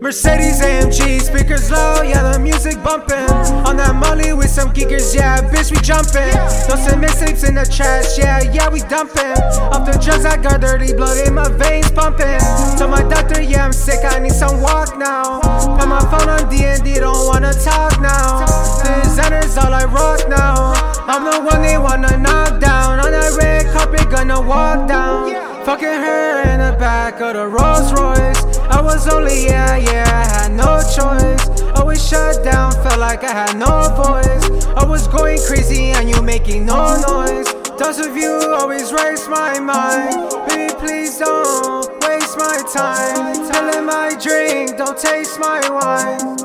Mercedes AMG, speakers low, yeah, the music bumping. On that molly with some geekers, yeah, bitch, we jumping. Don't send mixtapes in the trash, yeah, we dumping. Off the drugs, I got dirty blood in my veins pumping. Tell my doctor, yeah, I'm sick, I need some walk now. Put my phone on D&D, don't wanna talk now. The designer's all I rock now. I'm the one they wanna knock down. On that red carpet, gonna walk down. Fucking her in the back of the Rolls Royce. I was only, I had no choice. Always shut down, felt like I had no voice. I was going crazy and you making no noise. Thoughts of you always race my mind. Baby, please don't waste my time. Telling my drink, don't taste my wine.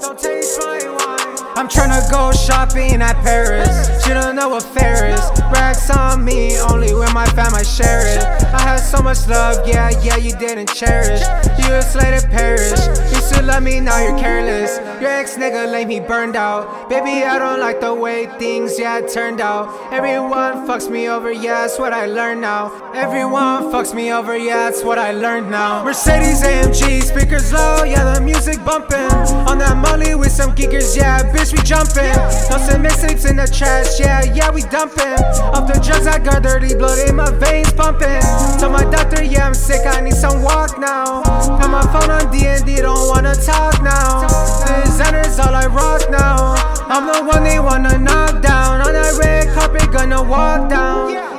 Don't taste my wine. I'm tryna go shopping at Paris. She don't know what fair is. Racks on me, only with my fam I share it. I had so much love, yeah, you didn't cherish. You a slave to perish. Used to love me, now you're careless. Your ex nigga lame, he burned out. Baby, I don't like the way things, turned out. Everyone fucks me over, that's what I learned now. Everyone fucks me over, that's what I learned now. Mercedes AMG, speakers low, yeah, the music bumping. On that molly with some geekers, bitch, we jumpin', don't send mixtapes in the trash, yeah, we dumpin'. Off the drugs, I got dirty blood in my veins pumpin'. Tell my doctor, yeah, I'm sick, I need some walk now. Put my phone on D&D, don't wanna talk now. The designer's all I rock now. I'm the one they wanna knock down. On that red carpet, gonna walk down.